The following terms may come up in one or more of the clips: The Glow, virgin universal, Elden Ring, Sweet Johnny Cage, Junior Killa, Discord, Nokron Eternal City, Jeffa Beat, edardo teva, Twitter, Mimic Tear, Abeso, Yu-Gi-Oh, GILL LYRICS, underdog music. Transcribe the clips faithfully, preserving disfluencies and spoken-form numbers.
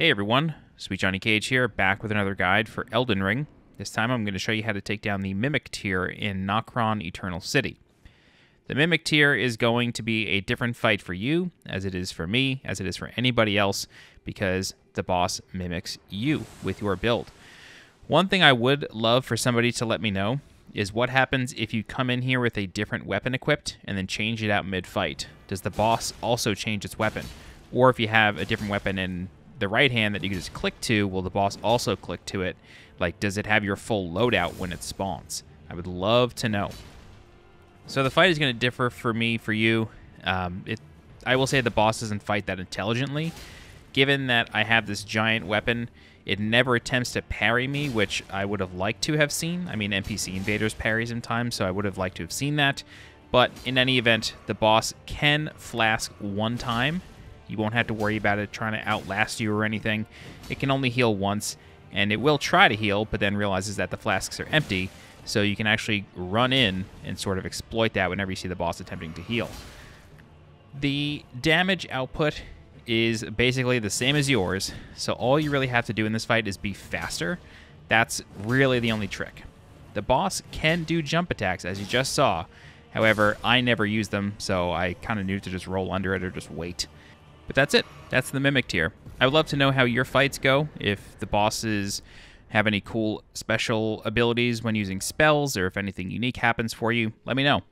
Hey everyone, Sweet Johnny Cage here, back with another guide for Elden Ring. This time I'm going to show you how to take down the Mimic Tear in Nokron Eternal City. The Mimic Tear is going to be a different fight for you, as it is for me, as it is for anybody else, because the boss mimics you with your build. One thing I would love for somebody to let me know is what happens if you come in here with a different weapon equipped and then change it out mid-fight. Does the boss also change its weapon? Or if you have a different weapon in the right hand that you can just click to, will the boss also click to it? Like, does it have your full loadout when it spawns? I would love to know. So the fight is going to differ for me, for you. Um, it, I will say the boss doesn't fight that intelligently. Given that I have this giant weapon, it never attempts to parry me, which I would have liked to have seen. I mean, N P C invaders parry sometimes, so I would have liked to have seen that. But in any event, the boss can flask one time. You won't have to worry about it trying to outlast you or anything. It can only heal once, and it will try to heal, but then realizes that the flasks are empty. So you can actually run in and sort of exploit that whenever you see the boss attempting to heal. The damage output is basically the same as yours, so all you really have to do in this fight is be faster. That's really the only trick. The boss can do jump attacks, as you just saw. However, I never use them, so I kind of knew to just roll under it or just wait. But that's it. That's the Mimic Tear. I would love to know how your fights go, if the bosses have any cool special abilities when using spells, or if anything unique happens for you, let me know.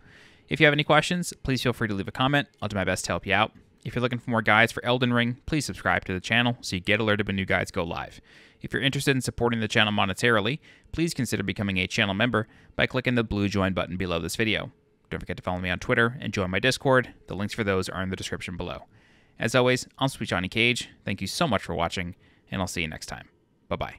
If you have any questions, please feel free to leave a comment. I'll do my best to help you out. If you're looking for more guides for Elden Ring, please subscribe to the channel so you get alerted when new guides go live. If you're interested in supporting the channel monetarily, please consider becoming a channel member by clicking the blue join button below this video. Don't forget to follow me on Twitter and join my Discord. The links for those are in the description below. As always, I'm Sweet Johnny Cage. Thank you so much for watching, and I'll see you next time. Bye-bye.